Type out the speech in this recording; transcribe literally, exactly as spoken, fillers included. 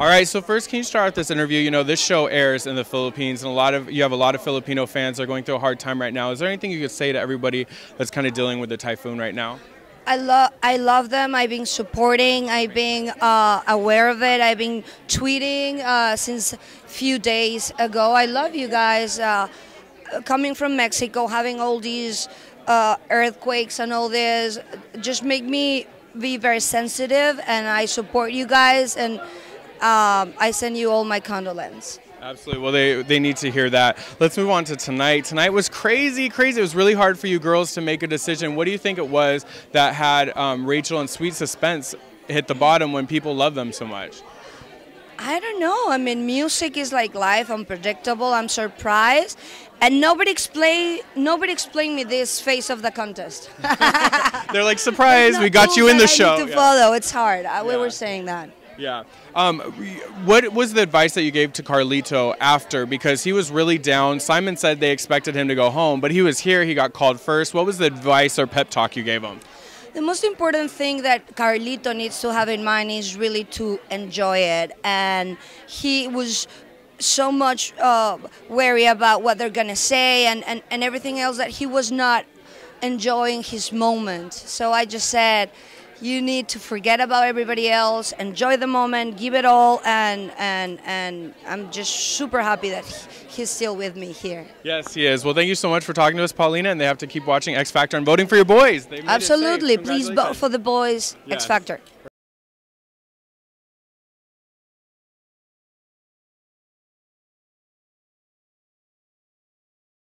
All right, so first, can you start out this interview? You know, this show airs in the Philippines, and a lot of you have a lot of Filipino fans that are going through a hard time right now. Is there anything you could say to everybody that's kind of dealing with the typhoon right now? I love, I love them. I've been supporting. I've been uh, aware of it. I've been tweeting uh, since a few days ago. I love you guys. Uh, coming from Mexico, having all these uh, earthquakes and all this, just make me be very sensitive. And I support you guys. And Um, I send you all my condolences. Absolutely. Well, they, they need to hear that. Let's move on to tonight. Tonight was crazy, crazy. It was really hard for you girls to make a decision. What do you think it was that had um, Rachel and Sweet Suspense hit the bottom when people love them so much? I don't know. I mean, music is like life, unpredictable. I'm surprised. And nobody explain, nobody explained me this face of the contest. They're like, surprise, we got you in the I show. Need to yeah. follow. It's hard. Yeah. We were saying that. Yeah. Um, what was the advice that you gave to Carlito after? Because he was really down. Simon said they expected him to go home, but he was here. He got called first. What was the advice or pep talk you gave him? The most important thing that Carlito needs to have in mind is really to enjoy it. And he was so much uh, wary about what they're going to say and, and, and everything else that he was not enjoying his moment. So I just said, you need to forget about everybody else, enjoy the moment, give it all, and and and I'm just super happy that he's still with me here. Yes, he is. Well, thank you so much for talking to us, Paulina, and they have to keep watching X Factor and voting for your boys. Absolutely. Please vote for the boys, yes. X Factor.